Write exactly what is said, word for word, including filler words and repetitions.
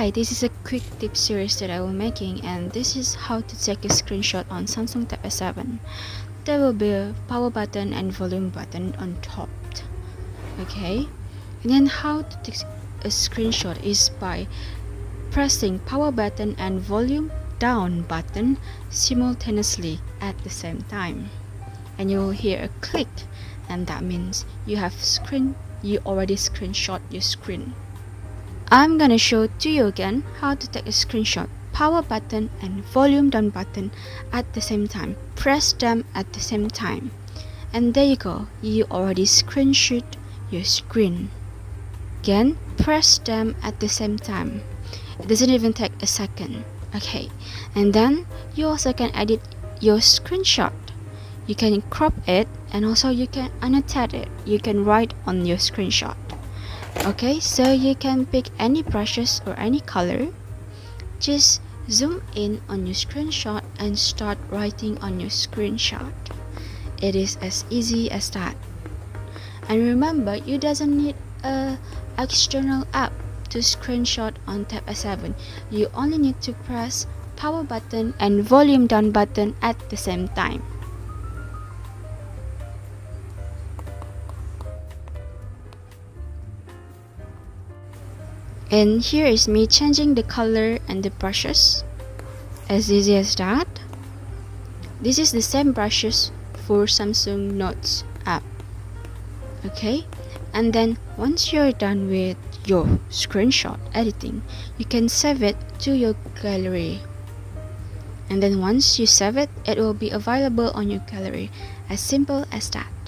Hi, this is a quick tip series that I will making, and this is how to take a screenshot on Samsung Tab A seven. There will be a power button and volume button on top. Okay, and then how to take a screenshot is by pressing power button and volume down button simultaneously at the same time, and you will hear a click, and that means you have screen you already screenshot your screen. I'm gonna show to you again how to take a screenshot. Power button and volume down button at the same time. Press them at the same time. And there you go, you already screenshot your screen. Again, press them at the same time. It doesn't even take a second. Okay, and then you also can edit your screenshot. You can crop it, and also you can annotate it. You can write on your screenshot. Okay, so you can pick any brushes or any color. Just zoom in on your screenshot and start writing on your screenshot. It is as easy as that. And remember, you doesn't need a external app to screenshot on Tab A seven. You only need to press power button and volume down button at the same time. And here is me changing the color and the brushes. As easy as that. This is the same brushes for Samsung Notes app. Okay, and then once you're done with your screenshot editing, you can save it to your gallery. And then once you save it, it will be available on your gallery. As simple as that.